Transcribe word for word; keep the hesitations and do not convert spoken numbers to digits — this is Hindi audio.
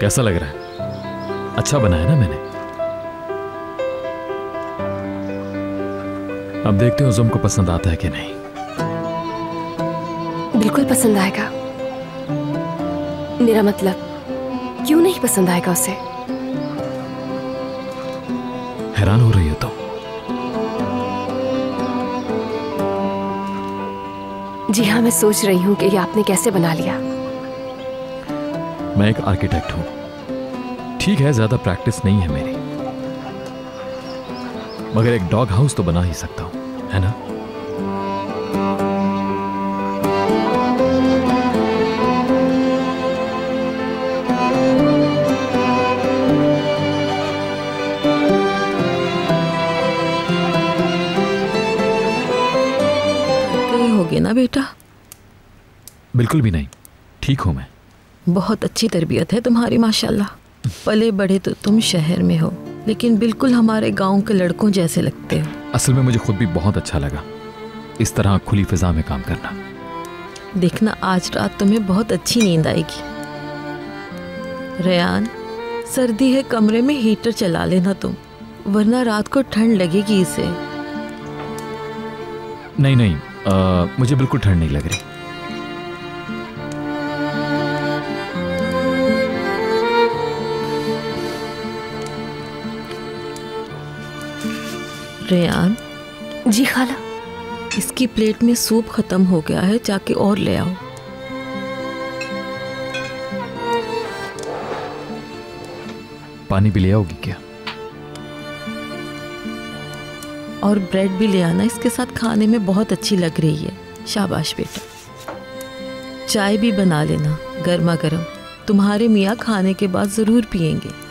कैसा लग रहा है? अच्छा बनाया ना मैंने। अब देखते हैं उज़ुम को पसंद आता है कि नहीं। बिल्कुल पसंद आएगा। मेरा मतलब क्यों नहीं पसंद आएगा उसे? हैरान हो रही हो तुम। जी हाँ, मैं सोच रही हूं कि ये आपने कैसे बना लिया। मैं एक आर्किटेक्ट हूं, ठीक है, ज्यादा प्रैक्टिस नहीं है मेरी, मगर एक डॉग हाउस तो बना ही सकता हूं, है ना? नहीं होगी ना बेटा? बिल्कुल भी नहीं, ठीक हूं मैं। बहुत अच्छी तरबियत है तुम्हारी माशाल्लाह। पले बड़े तो तुम शहर में हो, लेकिन बिल्कुल हमारे गांव के लड़कों जैसे लगते हो। असल में मुझे खुद भी बहुत अच्छा लगा इस तरह खुली फिजा में काम करना। देखना आज रात तुम्हें बहुत अच्छी नींद आएगी। रेयान, सर्दी है, कमरे में हीटर चला लेना तुम, वरना रात को ठंड लगेगी इसे। नहीं नहीं, आ, मुझे बिल्कुल ठंड नहीं लग रही। रेयान। जी खाला। इसकी प्लेट में सूप खत्म हो गया है, जाके और ले आओ। पानी भी ले आओगी क्या? और ब्रेड भी ले आना, इसके साथ खाने में बहुत अच्छी लग रही है। शाबाश बेटा। चाय भी बना लेना, गर्मा गर्म, तुम्हारे मियाँ खाने के बाद जरूर पियेंगे।